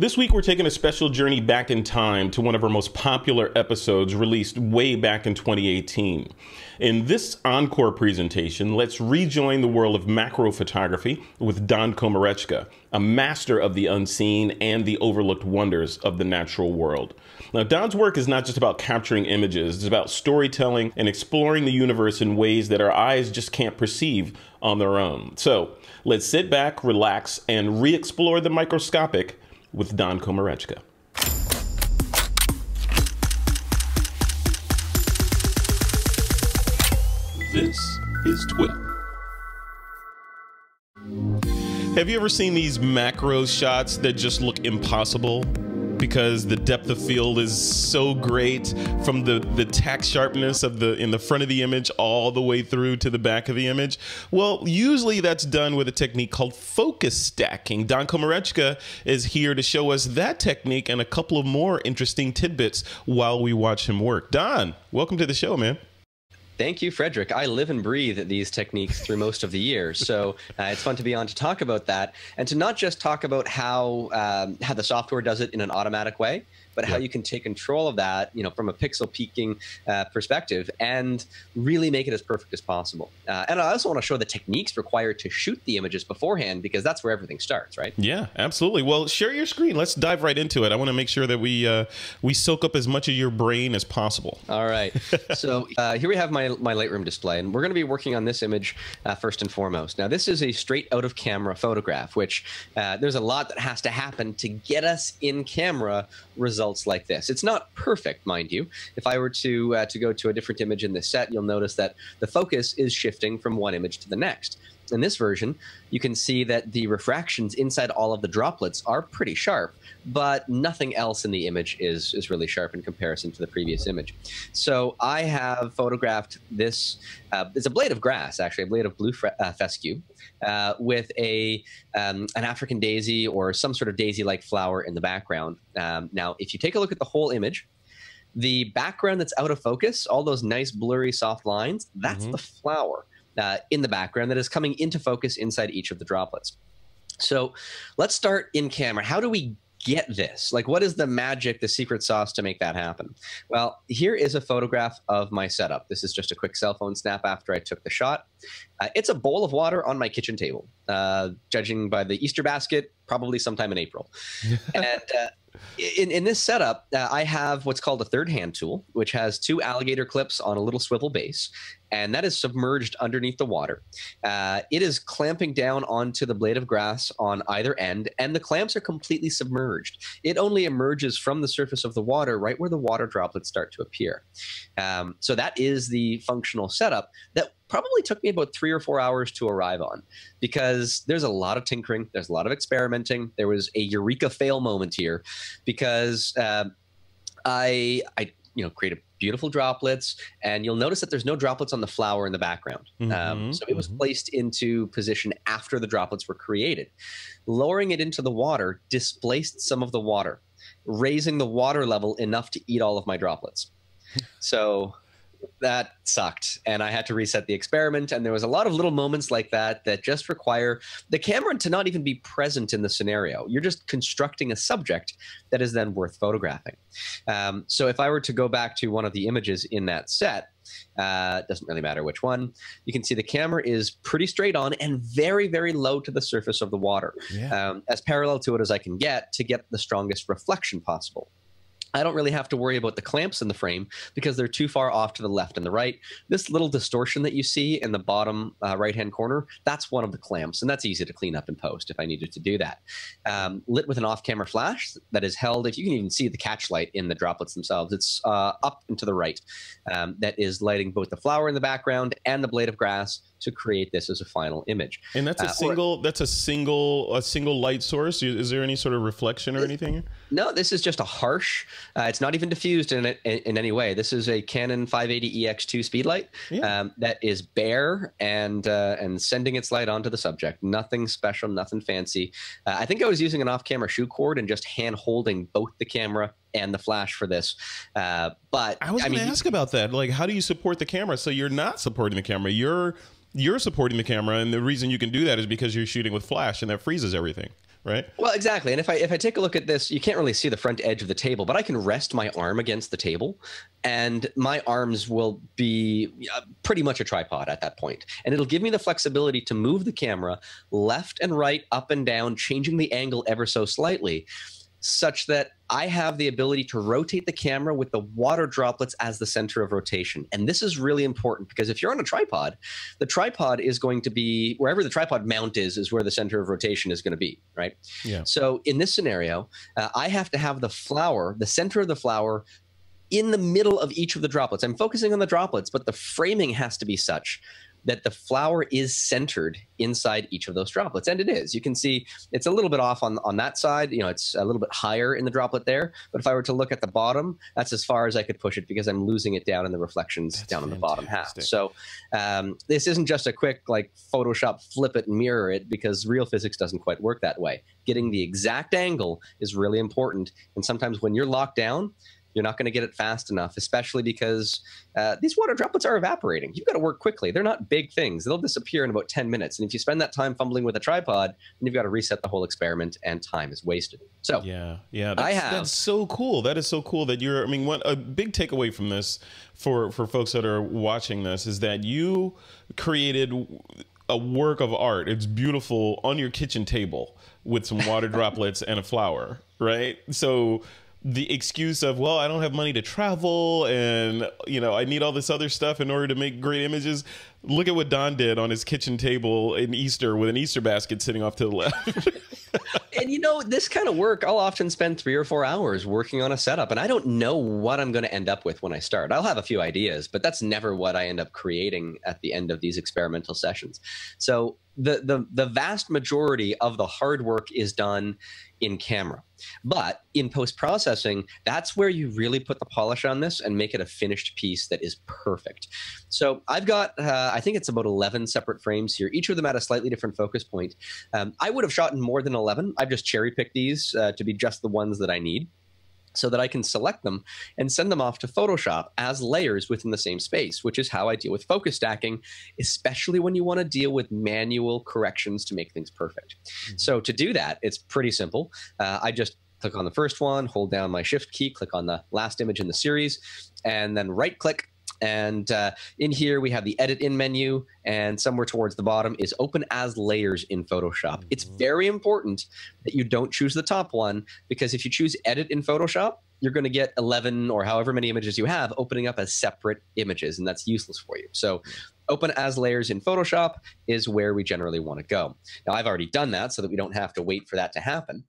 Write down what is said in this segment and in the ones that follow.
This week we're taking a special journey back in time to one of our most popular episodes released way back in 2018. In this encore presentation, let's rejoin the world of macro photography with Don Komarechka, a master of the unseen and the overlooked wonders of the natural world. Now, Don's work is not just about capturing images, it's about storytelling and exploring the universe in ways that our eyes just can't perceive on their own. So let's sit back, relax, and re-explore the microscopic with Don Komarechka. This is TWiP. Have you ever seen these macro shots that just look impossible? Because the depth of field is so great from the tack sharpness of in the front of the image all the way through to the back of the image. Well, usually that's done with a technique called focus stacking. Don Komarechka is here to show us that technique and a couple of more interesting tidbits while we watch him work. Don, welcome to the show, man. Thank you, Frederick. I live and breathe these techniques through most of the year, so it's fun to be on to talk about that, and to not just talk about how the software does it in an automatic way, but how you can take control of that, you know, from a pixel peaking perspective, and really make it as perfect as possible. And I also want to show the techniques required to shoot the images beforehand, because that's where everything starts, right? Yeah, absolutely. Well, share your screen. Let's dive right into it. I want to make sure that we soak up as much of your brain as possible. All right. So here we have my Lightroom display, and we're going to be working on this image first and foremost. Now, this is a straight out of camera photograph, which there's a lot that has to happen to get us in camera results like this. It's not perfect, mind you. If I were to go to a different image in this set, you'll notice that the focus is shifting from one image to the next. In this version, you can see that the refractions inside all of the droplets are pretty sharp, but nothing else in the image is really sharp in comparison to the previous image. So I have photographed this. It's a blade of grass, actually, a blade of blue fescue with an African daisy or some sort of daisy-like flower in the background. Now, if you take a look at the whole image, the background that's out of focus, all those nice blurry soft lines, that's the flower in the background that is coming into focus inside each of the droplets. So let's start in camera. How do we get this? Like, what is the magic, the secret sauce to make that happen? Well, here is a photograph of my setup. This is just a quick cell phone snap after I took the shot. It's a bowl of water on my kitchen table, judging by the Easter basket, probably sometime in April. And in this setup, I have what's called a third hand tool, which has two alligator clips on a little swivel base, and that is submerged underneath the water. It is clamping down onto the blade of grass on either end, and the clamps are completely submerged. It only emerges from the surface of the water right where the water droplets start to appear. So that is the functional setup that probably took me about 3 or 4 hours to arrive on, because there's a lot of tinkering, there's a lot of experimenting. There was a eureka fail moment here, because I created beautiful droplets, and you'll notice that there's no droplets on the flower in the background. So it was placed into position after the droplets were created. Lowering it into the water displaced some of the water, raising the water level enough to eat all of my droplets. So that sucked, and I had to reset the experiment, and there was a lot of little moments like that that just require the camera to not even be present in the scenario. You're just constructing a subject that is then worth photographing. So if I were to go back to one of the images in that set, doesn't really matter which one, you can see the camera is pretty straight on and very, very low to the surface of the water, as parallel to it as I can get to get the strongest reflection possible. I don't really have to worry about the clamps in the frame because they're too far off to the left and the right. This little distortion that you see in the bottom right-hand corner, that's one of the clamps, and that's easy to clean up in post if I needed to do that. Lit with an off-camera flash that is held, if you can even see the catch light in the droplets themselves, it's up and to the right. That is lighting both the flower in the background and the blade of grass to create this as a final image. And that's a single light source. Is there any sort of reflection or anything? No, this is just a harsh. It's not even diffused in any way. This is a Canon 580EX2 speedlight that is bare and sending its light onto the subject. Nothing special, nothing fancy. I think I was using an off-camera shoe cord and just hand holding both the camera and the flash for this. But I was going to ask about that. Like, how do you support the camera? So you're not supporting the camera. You're supporting the camera, and the reason you can do that is because you're shooting with flash, and that freezes everything. right? Well, exactly. And if I take a look at this, you can't really see the front edge of the table, but I can rest my arm against the table, and my arms will be pretty much a tripod at that point. And it'll give me the flexibility to move the camera left and right, up and down, changing the angle ever so slightly, such that I have the ability to rotate the camera with the water droplets as the center of rotation. And this is really important because if you're on a tripod, the tripod is going to be wherever the tripod mount is where the center of rotation is going to be, right? Yeah. So in this scenario, I have to have the flower, the center of the flower, in the middle of each of the droplets. I'm focusing on the droplets, but the framing has to be such that the flower is centered inside each of those droplets. And it is. You can see it's a little bit off on that side. You know, it's a little bit higher in the droplet there. But if I were to look at the bottom, that's as far as I could push it because I'm losing it down in the reflections down on the bottom half. So this isn't just a quick, like, Photoshop flip it and mirror it, because real physics doesn't quite work that way. Getting the exact angle is really important. And sometimes when you're locked down, you're not going to get it fast enough, especially because these water droplets are evaporating. You've got to work quickly. They're not big things. They'll disappear in about 10 minutes. And if you spend that time fumbling with a tripod, then you've got to reset the whole experiment, and time is wasted. So yeah, that's so cool. That is so cool that you're. I mean, what a big takeaway from this for folks that are watching this is that you created a work of art. It's beautiful on your kitchen table with some water droplets and a flower, right? So the excuse of, well, I don't have money to travel, and, you know, I need all this other stuff in order to make great images. Look at what Don did on his kitchen table in Easter with an Easter basket sitting off to the left. And, you know, this kind of work, I'll often spend 3 or 4 hours working on a setup, and I don't know what I'm going to end up with when I start. I'll have a few ideas, but that's never what I end up creating at the end of these experimental sessions. So the vast majority of the hard work is done in camera. But in post-processing, that's where you really put the polish on this and make it a finished piece that is perfect. So I've got, I think it's about 11 separate frames here. Each of them at a slightly different focus point. I would have shot in more than 11. I've just cherry-picked these to be just the ones that I need, so that I can select them and send them off to Photoshop as layers within the same space, which is how I deal with focus stacking, especially when you want to deal with manual corrections to make things perfect. Mm-hmm. So to do that, it's pretty simple. I just click on the first one, hold down my shift key, click on the last image in the series, and then right click. And in here, we have the Edit In menu, and somewhere towards the bottom is Open As Layers in Photoshop. Mm-hmm. It's very important that you don't choose the top one, because if you choose Edit in Photoshop, you're going to get 11 or however many images you have opening up as separate images, and that's useless for you. So Open As Layers in Photoshop is where we generally want to go. Now, I've already done that so that we don't have to wait for that to happen.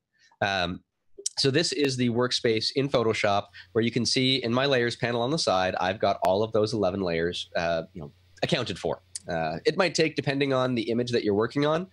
So this is the workspace in Photoshop where you can see in my layers panel on the side, I've got all of those 11 layers accounted for. It might take, depending on the image that you're working on,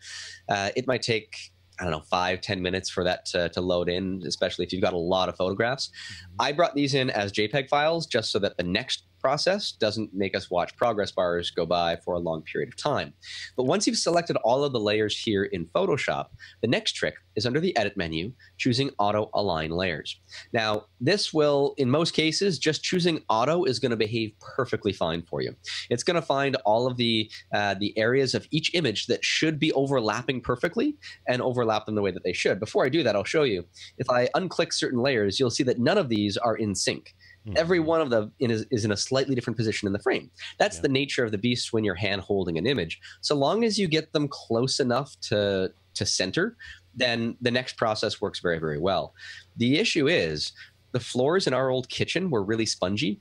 it might take, I don't know, 5–10 minutes for that to load in, especially if you've got a lot of photographs. Mm-hmm. I brought these in as JPEG files just so that the next process doesn't make us watch progress bars go by for a long period of time. But once you've selected all of the layers here in Photoshop, the next trick is under the Edit menu, choosing Auto Align Layers. Now, this will, in most cases, just choosing Auto is going to behave perfectly fine for you. It's going to find all of the areas of each image that should be overlapping perfectly and overlap them the way that they should. Before I do that, I'll show you. If I unclick certain layers, you'll see that none of these are in sync. Every one of them is in a slightly different position in the frame. That's the nature of the beast when you're hand-holding an image. So long as you get them close enough to center, then the next process works very, very well. The issue is the floors in our old kitchen were really spongy,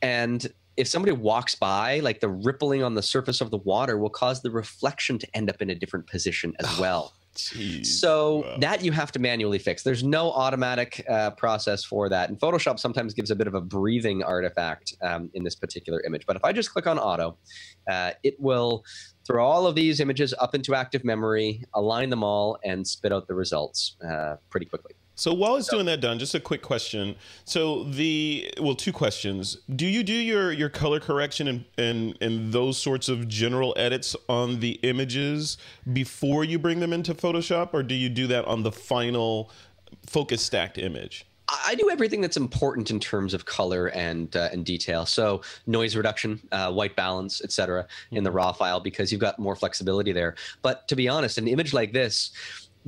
and if somebody walks by, like, the rippling on the surface of the water will cause the reflection to end up in a different position as well. Jeez. So that you have to manually fix. There's no automatic process for that. And Photoshop sometimes gives a bit of a breathing artifact in this particular image. But if I just click on Auto, it will throw all of these images up into active memory, align them all, and spit out the results pretty quickly. So while it's doing that, Don, just a quick question. So two questions. Do you do your color correction and those sorts of general edits on the images before you bring them into Photoshop, or do you do that on the final focus stacked image? I do everything that's important in terms of color and detail. So noise reduction, white balance, etc. in the raw file, because you've got more flexibility there. But to be honest, an image like this,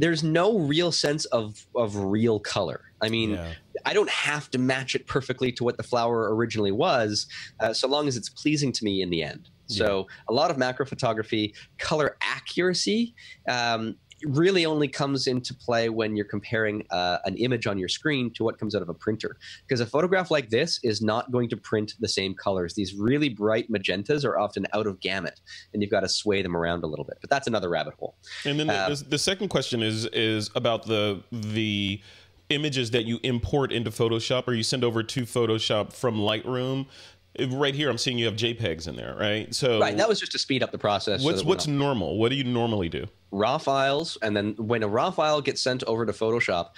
there's no real sense of real color. I mean, yeah. I don't have to match it perfectly to what the flower originally was, so long as it's pleasing to me in the end. So yeah. A lot of macro photography, color accuracy really only comes into play when you're comparing an image on your screen to what comes out of a printer. Because a photograph like this is not going to print the same colors. These really bright magentas are often out of gamut, and you've got to sway them around a little bit. But that's another rabbit hole. And then the second question is about the images that you import into Photoshop or you send over to Photoshop from Lightroom. Right here, I'm seeing you have JPEGs in there, right? So right, that was just to speed up the process. What's normal? What do you normally do? Raw files, and then when a raw file gets sent over to Photoshop,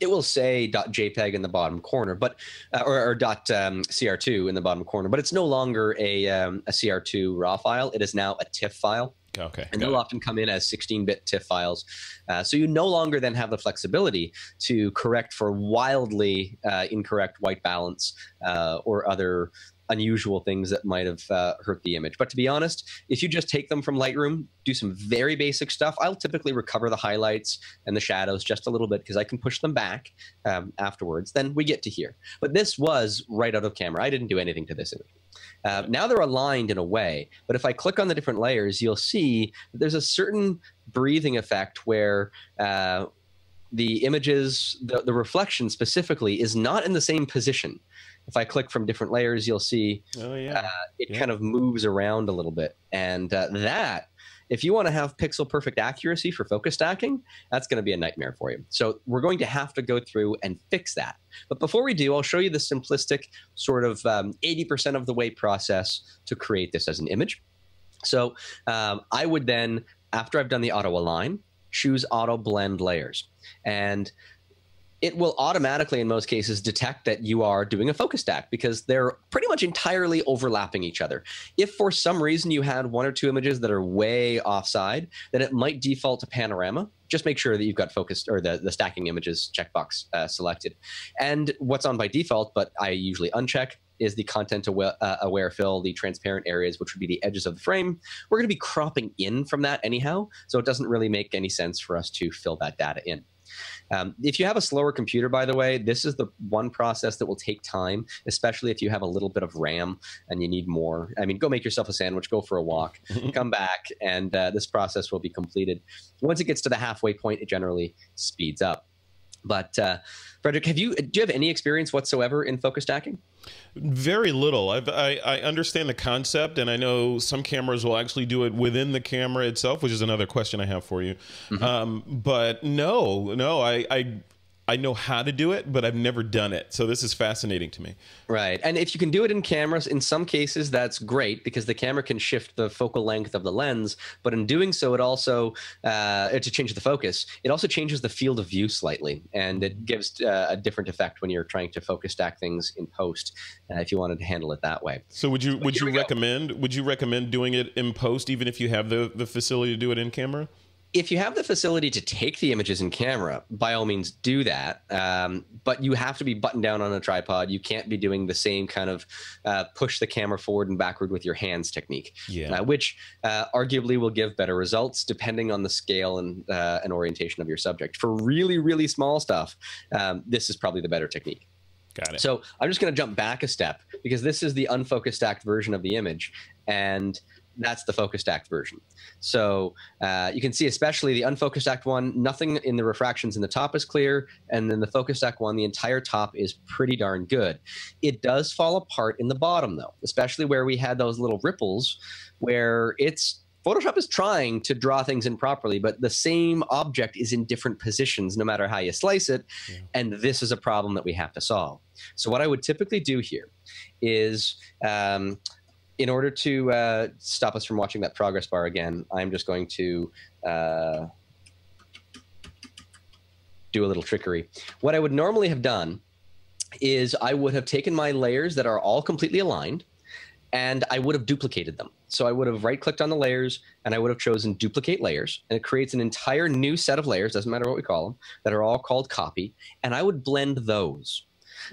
it will say .jpeg in the bottom corner, but or .cr2 in the bottom corner. But it's no longer a CR2 raw file. It is now a TIFF file. Okay, and they'll often come in as 16-bit TIFF files. So you no longer then have the flexibility to correct for wildly incorrect white balance or other unusual things that might have hurt the image. But to be honest, if you just take them from Lightroom, do some very basic stuff, I'll typically recover the highlights and the shadows just a little bit because I can push them back afterwards. Then we get to here. But this was right out of camera. I didn't do anything to this image. Now they're aligned in a way, but if I click on the different layers, you'll see that there's a certain breathing effect where the images, the reflection specifically, is not in the same position. If I click from different layers, you'll see it kind of moves around a little bit. And that, if you want to have pixel-perfect accuracy for focus stacking, that's going to be a nightmare for you. So we're going to have to go through and fix that. But before we do, I'll show you the simplistic sort of 80% of the way process to create this as an image. So I would then, after I've done the auto align, choose auto blend layers. And it will automatically, in most cases, detect that you are doing a focus stack because they're pretty much entirely overlapping each other. If for some reason you had one or two images that are way offside, then it might default to panorama. Just make sure that you've got focused or the stacking images checkbox selected. And what's on by default, but I usually uncheck, is the content aware fill, the transparent areas, which would be the edges of the frame. We're going to be cropping in from that anyhow, so it doesn't really make any sense for us to fill that data in. If you have a slower computer, by the way, this is the one process that will take time, especially if you have a little bit of RAM and you need more. I mean, go make yourself a sandwich, go for a walk, come back, and this process will be completed. Once it gets to the halfway point, it generally speeds up. But Frederick, do you have any experience whatsoever in focus stacking? Very little. I understand the concept, and I know some cameras will actually do it within the camera itself, which is another question I have for you. Mm-hmm. But no, I know how to do it, but I've never done it. So this is fascinating to me. Right. And if you can do it in cameras, in some cases, that's great because the camera can shift the focal length of the lens. But in doing so, it also, to change the focus, it also changes the field of view slightly. And it gives a different effect when you're trying to focus stack things in post, if you wanted to handle it that way. So would you recommend doing it in post, even if you have the facility to do it in camera? If you have the facility to take the images in camera, by all means do that, but you have to be buttoned down on a tripod. You can't be doing the same kind of push the camera forward and backward with your hands technique, which arguably will give better results depending on the scale and orientation of your subject. For really, really small stuff, this is probably the better technique. Got it. So I'm just going to jump back a step because this is the unfocused stacked version of the image, and that's the focus stacked version. So you can see, especially the unfocused stacked one, nothing in the refractions in the top is clear. And then the focus stacked one, the entire top is pretty darn good. It does fall apart in the bottom, though, especially where we had those little ripples where it's Photoshop is trying to draw things in properly, but the same object is in different positions no matter how you slice it. Yeah. And this is a problem that we have to solve. So what I would typically do here is in order to stop us from watching that progress bar again, I'm just going to do a little trickery. What I would normally have done is I would have taken my layers that are all completely aligned, and I would have duplicated them. So I would have right-clicked on the layers, and I would have chosen Duplicate Layers. And it creates an entire new set of layers, doesn't matter what we call them, that are all called Copy. And I would blend those.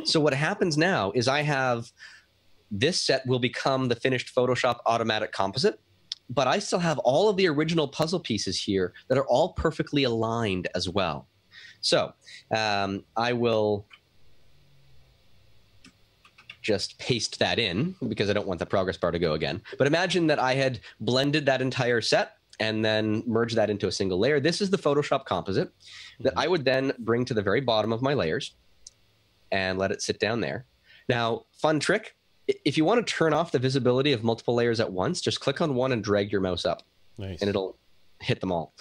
So what happens now is I have this set will become the finished Photoshop automatic composite. But I still have all of the original puzzle pieces here that are all perfectly aligned as well. So I will just paste that in because I don't want the progress bar to go again. But imagine that I had blended that entire set and then merged that into a single layer. This is the Photoshop composite that I would then bring to the very bottom of my layers and let it sit down there. Now, fun trick. If you want to turn off the visibility of multiple layers at once, just click on one and drag your mouse up. Nice. And it'll hit them all.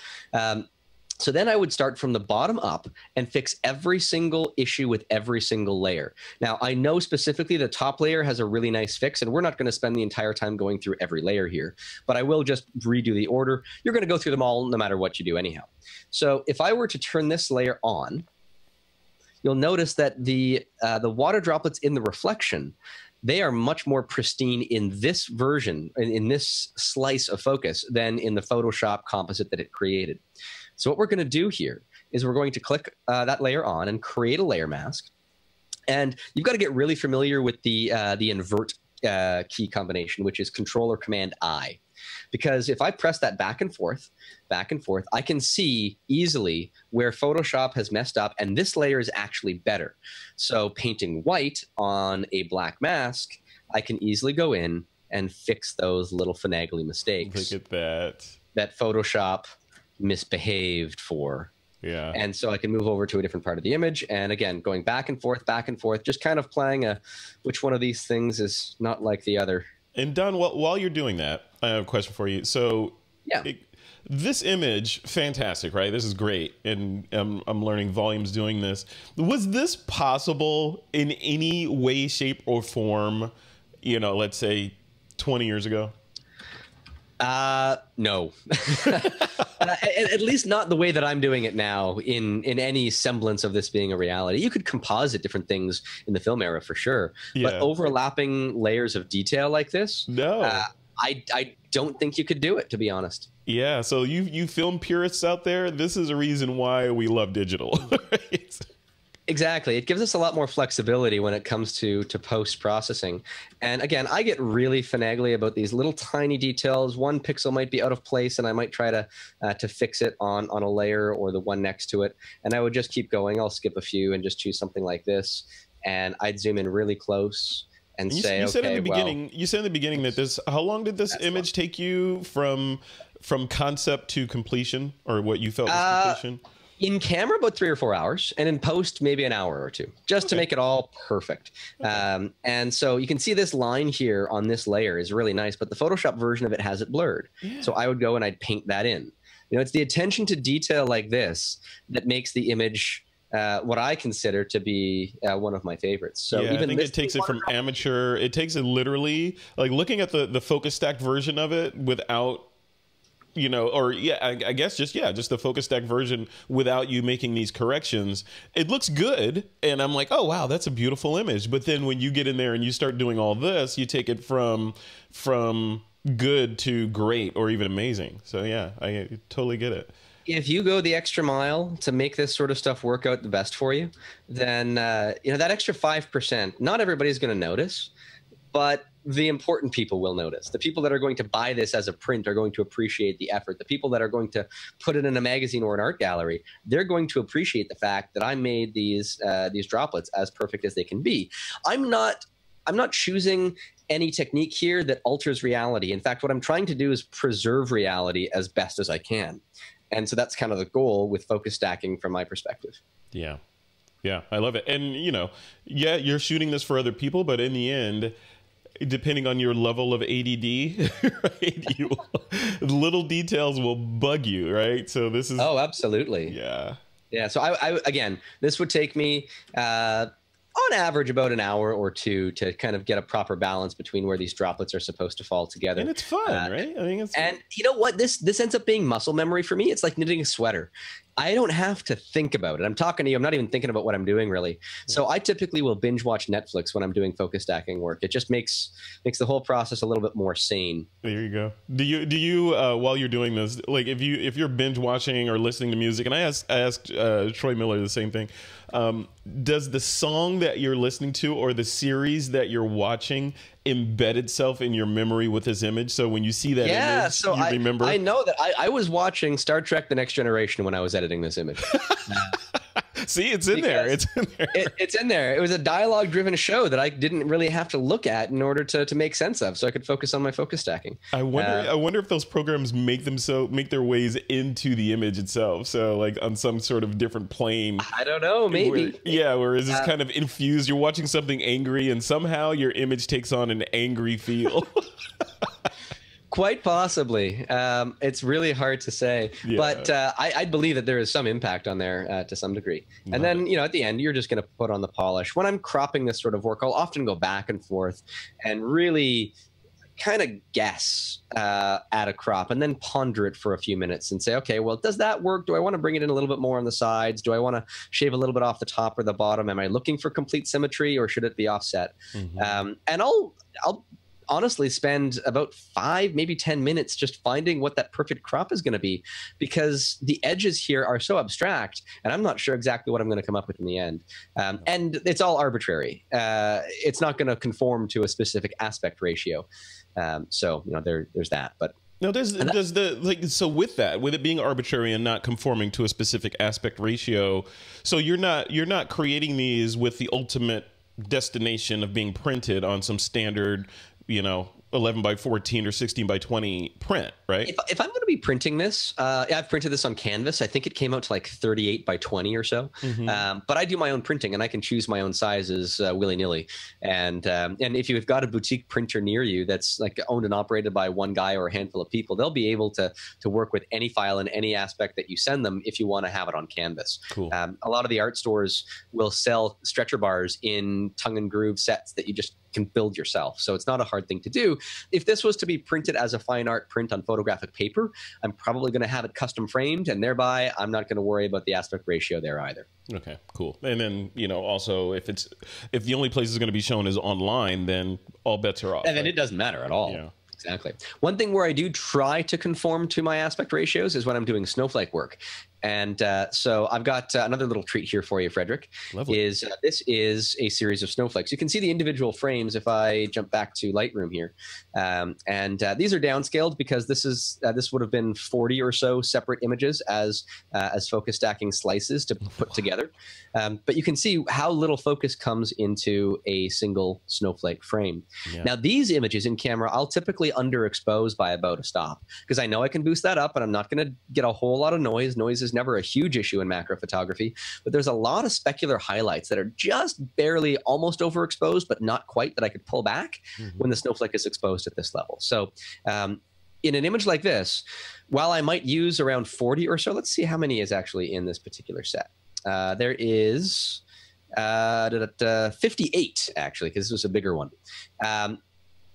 So then I would start from the bottom up and fix every single issue with every single layer. Now, I know specifically the top layer has a really nice fix, and we're not going to spend the entire time going through every layer here, but I will just redo the order. You're going to go through them all no matter what you do anyhow. So if I were to turn this layer on, you'll notice that the water droplets in the reflection, they are much more pristine in this version, in this slice of focus, than in the Photoshop composite that it created. So what we're going to do here is we're going to click that layer on and create a layer mask. And you've got to get really familiar with the invert key combination, which is Control or Command I. Because if I press that back and forth, I can see easily where Photoshop has messed up, and this layer is actually better. So painting white on a black mask, I can easily go in and fix those little finagly mistakes. Look at that. That Photoshop misbehaved for. Yeah. And so I can move over to a different part of the image. And again, going back and forth, just kind of playing a which one of these things is not like the other. And Don, while you're doing that, I have a question for you. So yeah. This image, fantastic, right? This is great. And I'm learning volumes doing this. Was this possible in any way, shape, or form, you know, let's say 20 years ago? No. At least not the way that I'm doing it now in any semblance of this being a reality. You could composite different things in the film era for sure. Yeah. But overlapping layers of detail like this? No. I don't think you could do it, to be honest. Yeah, so you film purists out there, this is a reason why we love digital. Right? Exactly. It gives us a lot more flexibility when it comes to post-processing. And again, I get really finagly about these little tiny details. One pixel might be out of place, and I might try to fix it on a layer or the one next to it. And I would just keep going. I'll skip a few and just choose something like this. And I'd zoom in really close. And say, you said in the beginning that this, how long did this image take you from concept to completion, or what you felt was completion? In camera, about 3 or 4 hours, and in post, maybe an hour or two, just to make it all perfect. Okay. And so you can see this line here on this layer is really nice, but the Photoshop version of it has it blurred. Yeah. So I would go and I'd paint that in. You know, it's the attention to detail like this that makes the image what I consider to be one of my favorites. So yeah, even I think it takes it from amateur. It takes it literally, like looking at the focus stack version of it without, you know, or yeah, I guess just, yeah, just the focus stack version without you making these corrections. It looks good. And I'm like, oh, wow, that's a beautiful image. But then when you get in there and you start doing all this, you take it from good to great or even amazing. So yeah, I totally get it. If you go the extra mile to make this sort of stuff work out the best for you, then you know, that extra 5%, not everybody's going to notice, but the important people will notice. The people that are going to buy this as a print are going to appreciate the effort. The people that are going to put it in a magazine or an art gallery, they're going to appreciate the fact that I made these droplets as perfect as they can be. I'm not choosing any technique here that alters reality. In fact, what I'm trying to do is preserve reality as best as I can. And so that's kind of the goal with focus stacking from my perspective. Yeah. Yeah, I love it. And, you know, yeah, you're shooting this for other people, but in the end, depending on your level of ADD, right, little details will bug you, right? So this is... Oh, absolutely. Yeah. Yeah, so I again, this would take me... on average, about an hour or two to kind of get a proper balance between where these droplets are supposed to fall together. And it's fun, right? I mean, it's fun. And you know what? This ends up being muscle memory for me. It's like knitting a sweater. I don't have to think about it. I'm talking to you. I'm not even thinking about what I'm doing, really. So I typically will binge watch Netflix when I'm doing focus stacking work. It just makes the whole process a little bit more sane. There you go. Do you while you're doing this, like if you're binge watching or listening to music, and I asked Troy Miller the same thing. Does the song that you're listening to or the series that you're watching embed itself in your memory with this image? So when you see that image, so you remember? I know that I was watching Star Trek: The Next Generation when I was editing this image. See, it's in there. It's in there. It's in there. It was a dialogue-driven show that I didn't really have to look at in order to make sense of, so I could focus on my focus stacking. I wonder if those programs make their ways into the image itself. So like on some sort of different plane. I don't know. Maybe. Whereas it's kind of infused. You're watching something angry, and somehow your image takes on an angry feel. Quite possibly. It's really hard to say, but I believe that there is some impact on there to some degree. And then, you know, at the end, you're just going to put on the polish. When I'm cropping this sort of work, I'll often go back and forth and really kind of guess at a crop and then ponder it for a few minutes and say, okay, well, does that work? Do I want to bring it in a little bit more on the sides? Do I want to shave a little bit off the top or the bottom? Am I looking for complete symmetry or should it be offset? And I'll honestly spend about 5, maybe 10 minutes just finding what that perfect crop is going to be, because the edges here are so abstract and I'm not sure exactly what I'm going to come up with in the end. And it's all arbitrary. It's not going to conform to a specific aspect ratio. So, you know, there's that, but. Now, does the so with that, with it being arbitrary and not conforming to a specific aspect ratio, so you're not creating these with the ultimate destination of being printed on some standard, you know, 11 by 14 or 16 by 20 print, right? If I'm going to be printing this, I've printed this on canvas. I think it came out to like 38 by 20 or so. But I do my own printing and I can choose my own sizes willy-nilly. And if you've got a boutique printer near you that's like owned and operated by one guy or a handful of people, they'll be able to work with any file and any aspect that you send them if you want to have it on canvas. Cool. A lot of the art stores will sell stretcher bars in tongue and groove sets that you just can build yourself. So it's not a hard thing to do. If this was to be printed as a fine art print on photographic paper, I'm probably going to have it custom framed, and thereby I'm not going to worry about the aspect ratio there either. Okay, cool. And then, you know, also if the only place it's going to be shown is online, then all bets are off. And then it doesn't matter at all. Yeah. Exactly. One thing where I do try to conform to my aspect ratios is when I'm doing snowflake work. And so I've got another little treat here for you, Frederick. Lovely. This is a series of snowflakes. You can see the individual frames if I jump back to Lightroom here. And these are downscaled because this would have been 40 or so separate images as focus stacking slices to put together. But you can see how little focus comes into a single snowflake frame. Yeah. Now, these images in camera, I'll typically underexpose by about a stop because I know I can boost that up and I'm not going to get a whole lot of noise. Noise is never a huge issue in macro photography, but there's a lot of specular highlights that are just barely almost overexposed, but not quite, that I could pull back when the snowflake is exposed at this level. So in an image like this, while I might use around 40 or so, let's see how many is actually in this particular set. There is 58 actually, because this was a bigger one.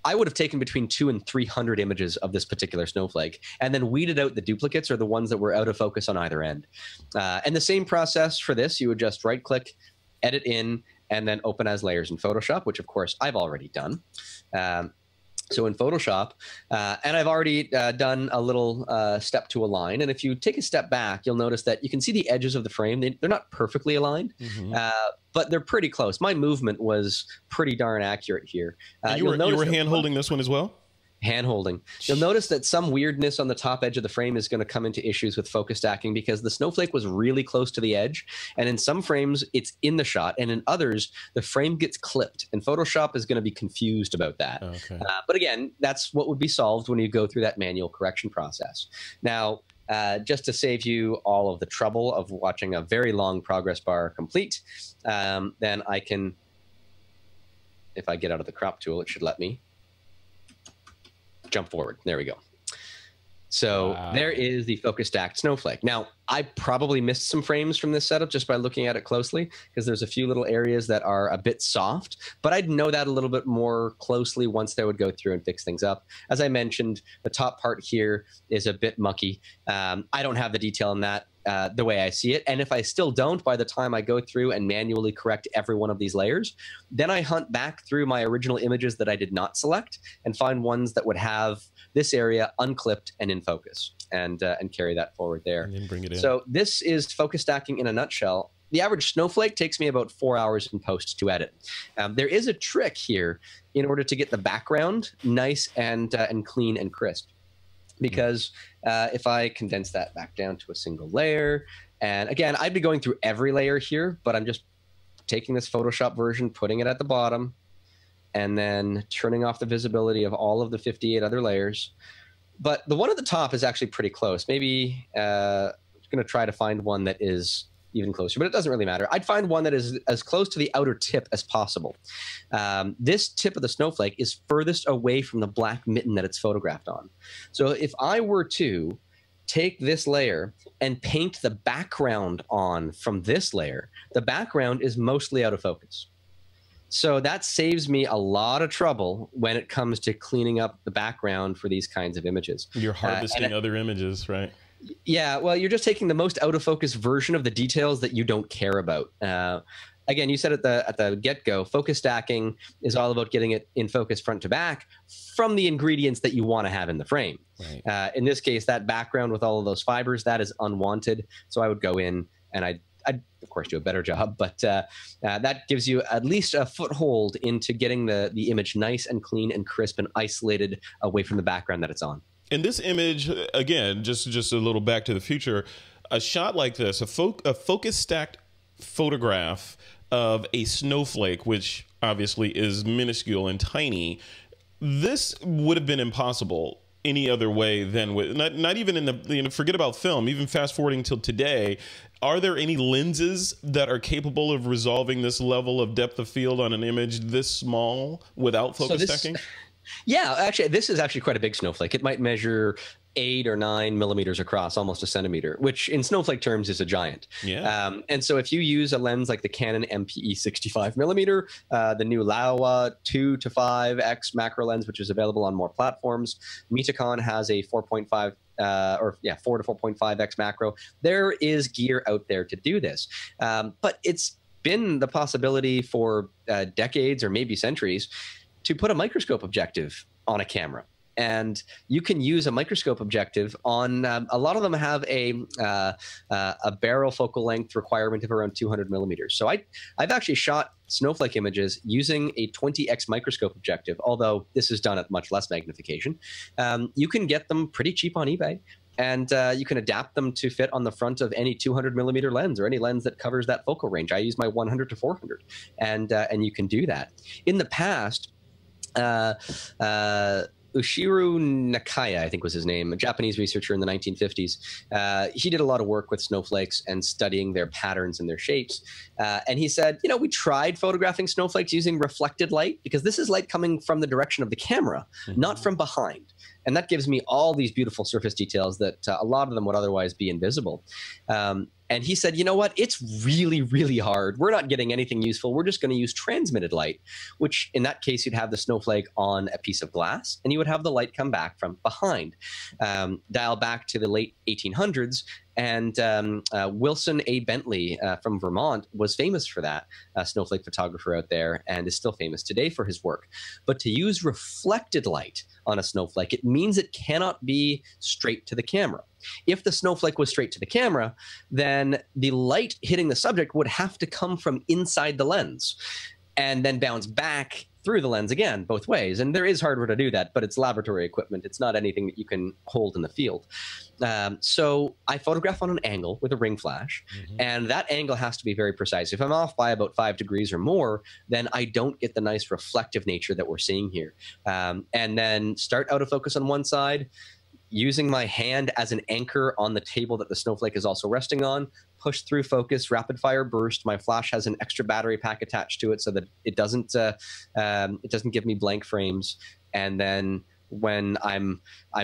I would have taken between 200 and 300 images of this particular snowflake and then weeded out the duplicates or the ones that were out of focus on either end. And the same process for this, you would just right click, edit in, and then open as layers in Photoshop, which of course I've already done. So in Photoshop, and I've already done a little step to align. And if you take a step back, you'll notice that you can see the edges of the frame. They're not perfectly aligned, but they're pretty close. My movement was pretty darn accurate here. You were hand-holding this one as well? Hand-holding. You'll notice that some weirdness on the top edge of the frame is going to come into issues with focus stacking because the snowflake was really close to the edge, and in some frames it's in the shot, and in others the frame gets clipped, and Photoshop is going to be confused about that. Okay. But again, that's what would be solved when you go through that manual correction process. Now, just to save you all of the trouble of watching a very long progress bar complete, then I can, if I get out of the crop tool, it should let me jump forward. There we go. So there is the focus stacked snowflake. Now, I probably missed some frames from this setup just by looking at it closely, because there's a few little areas that are a bit soft, but I'd know that a little bit more closely once I would go through and fix things up. As I mentioned, the top part here is a bit mucky. I don't have the detail in that the way I see it. And if I still don't, by the time I go through and manually correct every one of these layers, then I hunt back through my original images that I did not select and find ones that would have this area unclipped and in focus, and carry that forward there. And then bring it in. So this is focus stacking in a nutshell. The average snowflake takes me about 4 hours in post to edit. There is a trick here in order to get the background nice and clean and crisp, because if I condense that back down to a single layer, and again, I'd be going through every layer here, but I'm just taking this Photoshop version, putting it at the bottom, and then turning off the visibility of all of the 58 other layers. But the one at the top is actually pretty close. Maybe I'm going to try to find one that is even closer, but it doesn't really matter. I'd find one that is as close to the outer tip as possible. This tip of the snowflake is furthest away from the black mitten that it's photographed on. So if I were to take this layer and paint the background on from this layer, the background is mostly out of focus. So that saves me a lot of trouble when it comes to cleaning up the background for these kinds of images. You're harvesting other images, right? Yeah, well, you're just taking the most out of focus version of the details that you don't care about. Again, you said at the get-go, focus stacking is all about getting it in focus front to back from the ingredients that you want to have in the frame. Right. In this case, that background with all of those fibers, that is unwanted. So I would go in and I'd of course do a better job, but that gives you at least a foothold into getting the image nice and clean and crisp and isolated away from the background that it's on. And this image, again, just a little back to the future, a shot like this, a focus stacked photograph of a snowflake, which obviously is minuscule and tiny, this would have been impossible any other way than with, not even in the, you know, forget about film, even fast forwarding till today, are there any lenses that are capable of resolving this level of depth of field on an image this small without focus stacking? Yeah, actually, this is actually quite a big snowflake. It might measure 8 or 9 millimeters across, almost a centimeter, which in snowflake terms is a giant. Yeah. And so if you use a lens like the Canon MPE 65 millimeter, the new Laowa 2 to 5x macro lens, which is available on more platforms, Metacon has a 4 to 4.5x macro. There is gear out there to do this, but it's been the possibility for decades or maybe centuries to put a microscope objective on a camera. And you can use a microscope objective on a lot of them have a barrel focal length requirement of around 200 millimeters. So I've actually shot snowflake images using a 20x microscope objective, although this is done at much less magnification. You can get them pretty cheap on eBay, and you can adapt them to fit on the front of any 200 millimeter lens or any lens that covers that focal range. I use my 100 to 400, and you can do that. In the past, Ushiro Nakaya, I think was his name, a Japanese researcher in the 1950s. He did a lot of work with snowflakes and studying their patterns and their shapes. And he said, you know, we tried photographing snowflakes using reflected light because this is light coming from the direction of the camera, not from behind. And that gives me all these beautiful surface details that a lot of them would otherwise be invisible. And he said, you know what? It's really, really hard. We're not getting anything useful. We're just going to use transmitted light, which in that case, you'd have the snowflake on a piece of glass, and you would have the light come back from behind. Dial back to the late 1800s, and Wilson A. Bentley from Vermont was famous for that, a snowflake photographer out there, and is still famous today for his work. But to use reflected light on a snowflake, it means it cannot be straight to the camera. If the snowflake was straight to the camera, then the light hitting the subject would have to come from inside the lens and then bounce back through the lens again, both ways. And there is hardware to do that, but it's laboratory equipment. It's not anything that you can hold in the field. So I photograph on an angle with a ring flash, and that angle has to be very precise. If I'm off by about 5 degrees or more, then I don't get the nice reflective nature that we're seeing here. And then start out of focus on one side, using my hand as an anchor on the table that the snowflake is also resting on, push through focus, rapid fire burst. My flash has an extra battery pack attached to it so that it doesn't give me blank frames. And then when I'm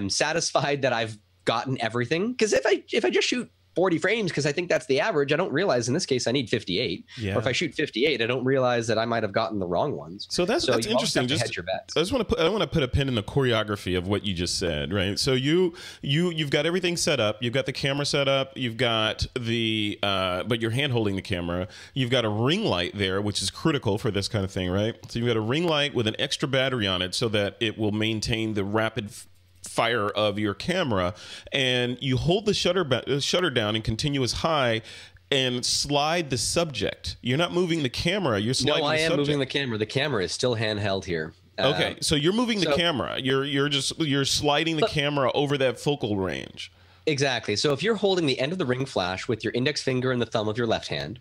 satisfied that I've gotten everything, because if I just shoot 40 frames because I think that's the average, I don't realize in this case I need 58. Yeah. Or if I shoot 58, I don't realize that I might have gotten the wrong ones. So that's interesting. Just hedge your bets. I want to put a pin in the choreography of what you just said, right? So you've got everything set up. You've got the camera set up. You've got the but you're hand holding the camera. You've got a ring light there, which is critical for this kind of thing, right? So you've got a ring light with an extra battery on it so that it will maintain the rapid fire of your camera, and you hold the shutter down in continuous high and slide the subject. You're not moving the camera. You're sliding the subject. No, I am moving the camera. The camera is still handheld here. Okay, so you're moving the camera. You're sliding the camera over that focal range. Exactly. So if you're holding the end of the ring flash with your index finger and the thumb of your left hand,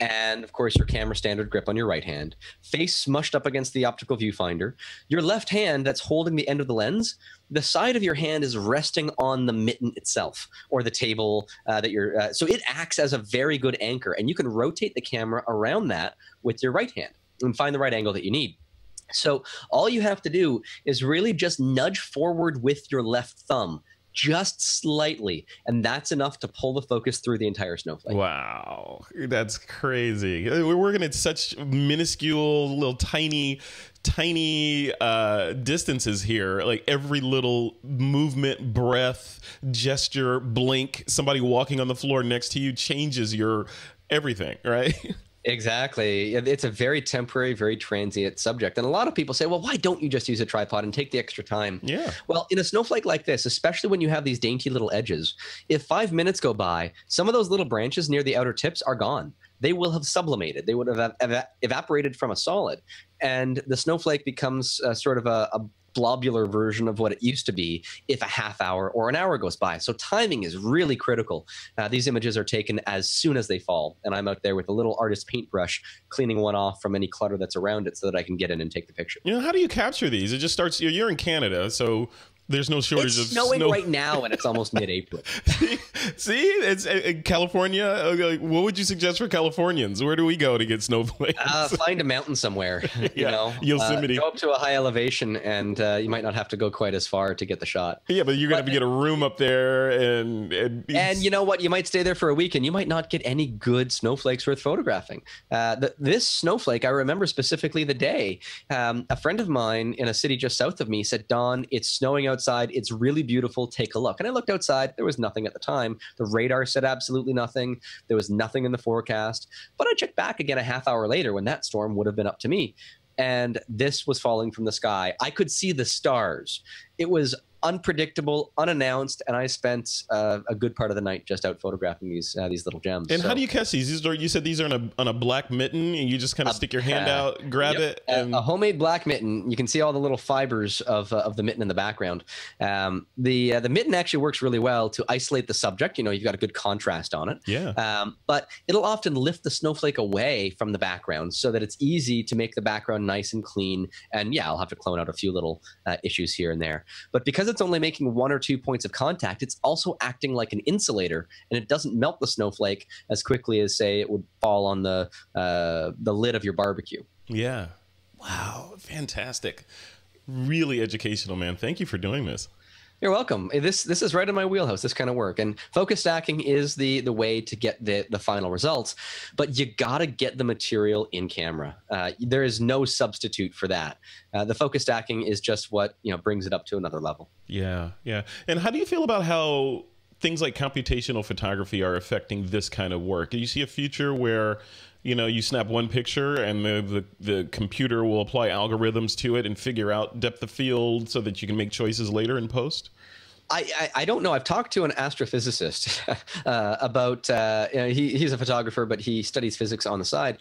and of course your camera standard grip on your right hand, face smushed up against the optical viewfinder, your left hand that's holding the end of the lens, the side of your hand is resting on the mitten itself or the table that you're so it acts as a very good anchor, and you can rotate the camera around that with your right hand and find the right angle that you need. So all you have to do is really just nudge forward with your left thumb, just slightly, and that's enough to pull the focus through the entire snowflake. Wow, that's crazy. We're working at such minuscule, little tiny distances here. Like every little movement, breath, gesture, blink, somebody walking on the floor next to you changes your everything, right? Exactly. It's a very temporary, very transient subject. And a lot of people say, well, why don't you just use a tripod and take the extra time? Yeah. Well, in a snowflake like this, especially when you have these dainty little edges, if 5 minutes go by, some of those little branches near the outer tips are gone. They will have sublimated. They would have evaporated from a solid. And the snowflake becomes sort of a blobular version of what it used to be if a half hour or an hour goes by. So timing is really critical. These images are taken as soon as they fall, and I'm out there with a little artist paintbrush cleaning one off from any clutter that's around it so that I can get in and take the picture. You know, how do you capture these? It just starts, you're in Canada, so there's no shortage of snow. It's snowing right now, and it's almost mid-April. See, it's California. What would you suggest for Californians? Where do we go to get snowflakes? Find a mountain somewhere. You know, Yosemite. Go up to a high elevation, and you might not have to go quite as far to get the shot. Yeah, but you're going to get a room up there, and you know what? You might stay there for a week, and you might not get any good snowflakes worth photographing. This snowflake, I remember specifically the day. A friend of mine in a city just south of me said, "Don, it's snowing outside. It's really beautiful. Take a look." And I looked outside. There was nothing at the time. The radar said absolutely nothing. There was nothing in the forecast. But I checked back again a half hour later when that storm would have been up to me. And this was falling from the sky. I could see the stars. It was unpredictable, unannounced, and I spent a good part of the night just out photographing these little gems. And how do you catch these? You said these are on a black mitten, and you just kind of stick your hand out, grab it. And a homemade black mitten. You can see all the little fibers of the mitten in the background. The mitten actually works really well to isolate the subject. You know, you've got a good contrast on it. Yeah. But it'll often lift the snowflake away from the background so that it's easy to make the background nice and clean. And yeah, I'll have to clone out a few little issues here and there. But because it's only making 1 or 2 points of contact, it's also acting like an insulator, and it doesn't melt the snowflake as quickly as, say, it would fall on the lid of your barbecue. Yeah. Wow. Fantastic. Really educational, man. Thank you for doing this. You're welcome. This is right in my wheelhouse, this kind of work. And focus stacking is the way to get the final results, but you gotta get the material in camera. There is no substitute for that. The focus stacking is just what brings it up to another level. Yeah, yeah. And how do you feel about how things like computational photography are affecting this kind of work? Do you see a future where you snap one picture and the computer will apply algorithms to it and figure out depth of field so that you can make choices later in post? I don't know. I've talked to an astrophysicist about he's a photographer, but he studies physics on the side.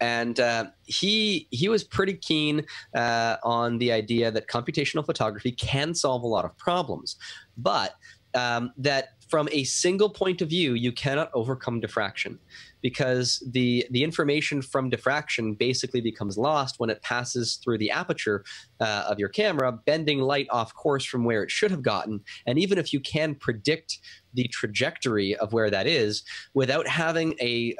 And he was pretty keen on the idea that computational photography can solve a lot of problems, but that from a single point of view, you cannot overcome diffraction, because the information from diffraction basically becomes lost when it passes through the aperture of your camera, bending light off course from where it should have gotten. And even if you can predict the trajectory of where that is, without having a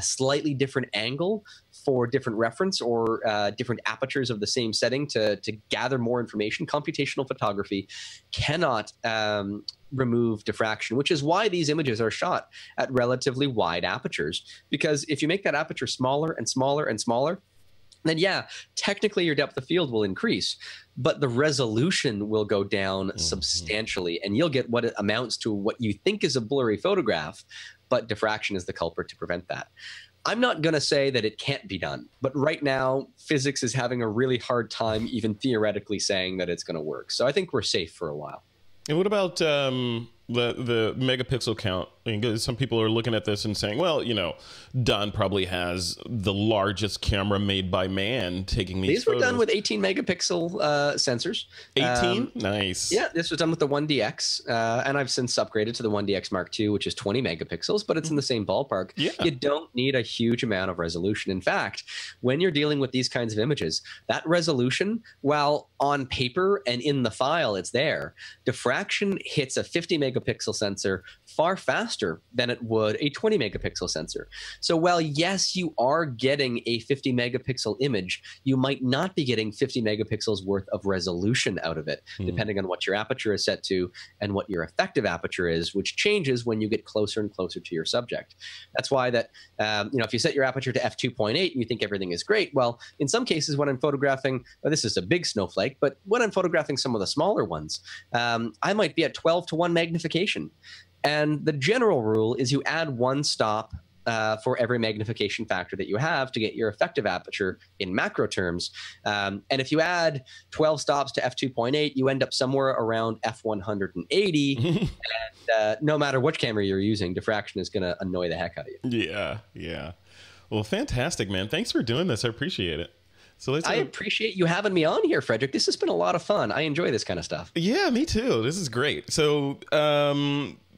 slightly different angle for different reference or different apertures of the same setting to gather more information, computational photography cannot remove diffraction, which is why these images are shot at relatively wide apertures. Because if you make that aperture smaller and smaller and smaller, then yeah, technically your depth of field will increase, but the resolution will go down substantially, and you'll get what amounts to what you think is a blurry photograph, but diffraction is the culprit to prevent that. I'm not going to say that it can't be done, but right now physics is having a really hard time even theoretically saying that it's going to work. So I think we're safe for a while. And what about the megapixel count. I mean, some people are looking at this and saying, well, you know, Don probably has the largest camera made by man taking these photos. These were done with 18 megapixel sensors. 18? Nice. Yeah, this was done with the 1DX. And I've since upgraded to the 1DX Mark II, which is 20 megapixels, but it's in the same ballpark. Yeah. You don't need a huge amount of resolution. In fact, when you're dealing with these kinds of images, that resolution, while on paper and in the file it's there, diffraction hits a 50 megapixel sensor far faster than it would a 20 megapixel sensor. So while yes, you are getting a 50 megapixel image, you might not be getting 50 megapixels worth of resolution out of it, depending on what your aperture is set to and what your effective aperture is, which changes when you get closer and closer to your subject. That's why that, you know, if you set your aperture to f2.8 and you think everything is great, well, in some cases when I'm photographing, well, this is a big snowflake, but when I'm photographing some of the smaller ones, I might be at 12 to 1 magnification. And the general rule is you add one stop for every magnification factor that you have to get your effective aperture in macro terms. And if you add 12 stops to f2.8, you end up somewhere around f180. And no matter which camera you're using, diffraction is going to annoy the heck out of you. Yeah, yeah. Well, fantastic, man. Thanks for doing this. I appreciate it. So let's I appreciate you having me on here, Frederick. This has been a lot of fun. I enjoy this kind of stuff. Yeah, me too. This is great. So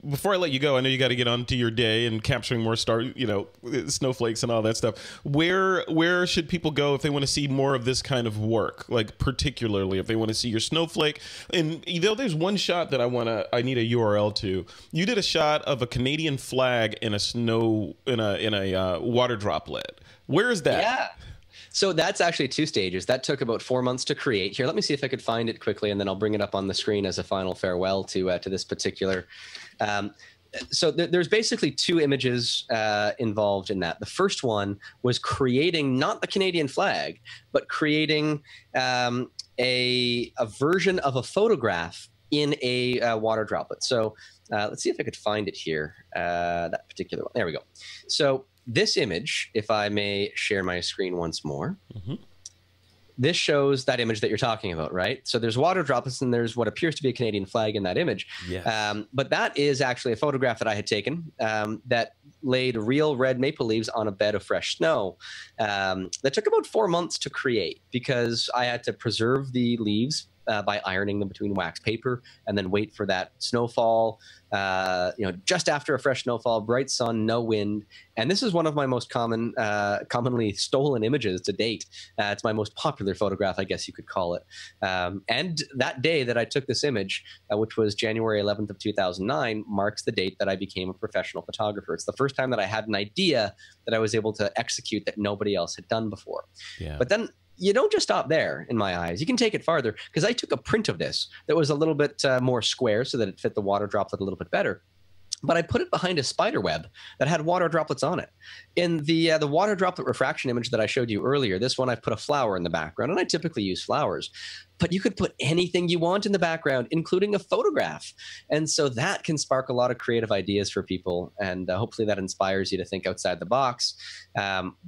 before I let you go, I know you got to get on to your day and capturing more star, you know, snowflakes and all that stuff. Where should people go if they want to see more of this kind of work? Like particularly if they want to see your snowflake. And you know, there's one shot that I need a URL to. You did a shot of a Canadian flag in a water droplet. Where is that? Yeah. So that's actually two stages. That took about 4 months to create. Here, let me see if I could find it quickly, and then I'll bring it up on the screen as a final farewell to this particular. So there's basically two images involved in that. The first one was creating not the Canadian flag, but creating a version of a photograph in a water droplet. So let's see if I could find it here. That particular one. There we go. So this image, if I may share my screen once more, this shows that image that you're talking about, right? So there's water droplets and there's what appears to be a Canadian flag in that image. Yes. But that is actually a photograph that I had taken that laid real red maple leaves on a bed of fresh snow. That took about 4 months to create because I had to preserve the leaves by ironing them between wax paper and then wait for that snowfall, you know, just after a fresh snowfall, bright sun, no wind. And this is one of my most common, commonly stolen images to date. It's my most popular photograph, I guess you could call it. And that day that I took this image, which was January 11th of 2009, marks the date that I became a professional photographer. It's the first time that I had an idea that I was able to execute that nobody else had done before. Yeah. But then you don't just stop there, in my eyes. You can take it farther, because I took a print of this that was a little bit more square so that it fit the water droplet a little bit better. But I put it behind a spider web that had water droplets on it. In the water droplet refraction image that I showed you earlier, this one I put a flower in the background, and I typically use flowers. But you could put anything you want in the background, including a photograph. And so that can spark a lot of creative ideas for people. And hopefully that inspires you to think outside the box.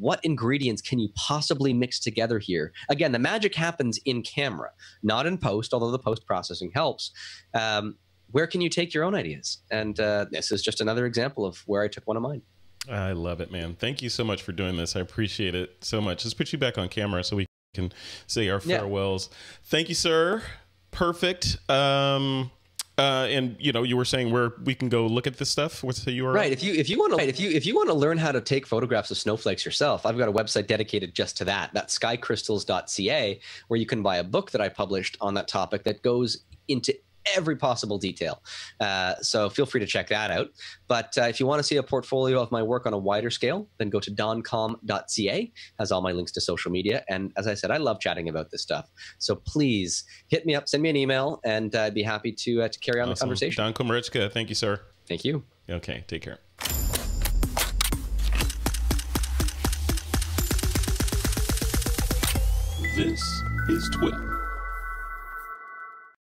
What ingredients can you possibly mix together here? Again, the magic happens in camera, not in post, although the post-processing helps. Where can you take your own ideas? And this is just another example of where I took one of mine. I love it, man. Thank you so much for doing this. I appreciate it so much. Let's put you back on camera so we can say our farewells. Yeah. Thank you, sir. Perfect. And you know, you were saying where we can go look at this stuff. What's the URL? Right. If you want to learn how to take photographs of snowflakes yourself, I've got a website dedicated just to that. That's skycrystals.ca, where you can buy a book that I published on that topic that goes into every possible detail. So feel free to check that out. But if you want to see a portfolio of my work on a wider scale, then go to doncom.ca. Has all my links to social media. And as I said, I love chatting about this stuff. So please hit me up, send me an email, and I'd be happy to carry on the conversation. Don Komarechka, thank you, sir. Thank you. Okay, take care. This is TWiP.